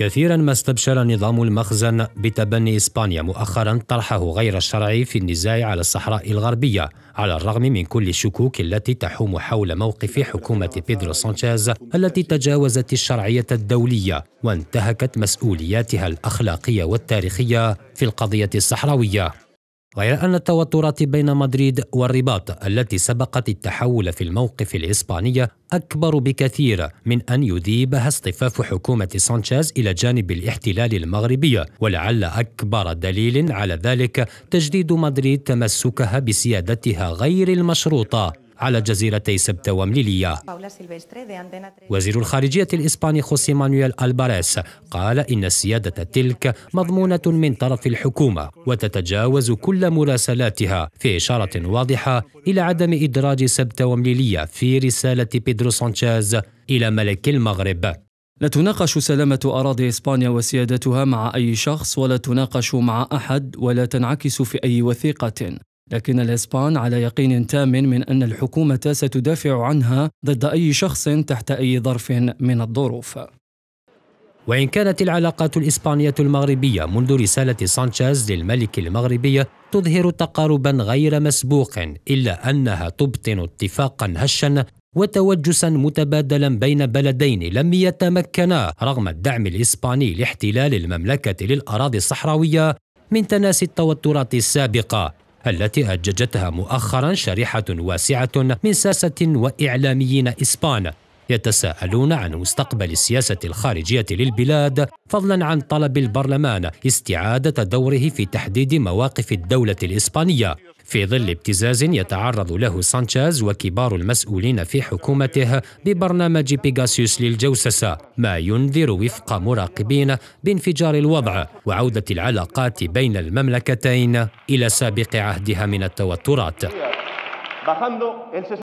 كثيرا ما استبشر نظام المخزن بتبني إسبانيا مؤخرا طرحه غير الشرعي في النزاع على الصحراء الغربية، على الرغم من كل الشكوك التي تحوم حول موقف حكومة بيدرو سانشيز التي تجاوزت الشرعية الدولية وانتهكت مسؤولياتها الأخلاقية والتاريخية في القضية الصحراوية. غير أن التوترات بين مدريد والرباط التي سبقت التحول في الموقف الإسباني أكبر بكثير من أن يذيبها اصطفاف حكومة سانشيز إلى جانب الاحتلال المغربي، ولعل أكبر دليل على ذلك تجديد مدريد تمسكها بسيادتها غير المشروطة على جزيرتي سبتة ومليلية. وزير الخارجية الإسباني خوسيه مانويل ألباريس قال إن السيادة تلك مضمونة من طرف الحكومة وتتجاوز كل مراسلاتها، في إشارة واضحة إلى عدم إدراج سبتة ومليلية في رسالة بيدرو سانشيز إلى ملك المغرب. لا تناقش سلامة أراضي إسبانيا وسيادتها مع أي شخص، ولا تناقش مع أحد، ولا تنعكس في أي وثيقة، لكن الإسبان على يقين تام من أن الحكومة ستدافع عنها ضد أي شخص تحت أي ظرف من الظروف. وإن كانت العلاقات الإسبانية المغربية منذ رسالة سانشيز للملك المغربي تظهر تقاربا غير مسبوق، إلا أنها تبطن اتفاقا هشا وتوجسا متبادلا بين بلدين لم يتمكنا رغم الدعم الإسباني لاحتلال المملكة للأراضي الصحراوية من تناسي التوترات السابقة التي أججتها مؤخرا شريحة واسعة من ساسة وإعلاميين إسبان يتساءلون عن مستقبل السياسة الخارجية للبلاد، فضلا عن طلب البرلمان استعادة دوره في تحديد مواقف الدولة الإسبانية، في ظل ابتزاز يتعرض له سانشيز وكبار المسؤولين في حكومته ببرنامج بيغاسوس للجوسسة، ما ينذر وفق مراقبين بانفجار الوضع وعودة العلاقات بين المملكتين إلى سابق عهدها من التوترات.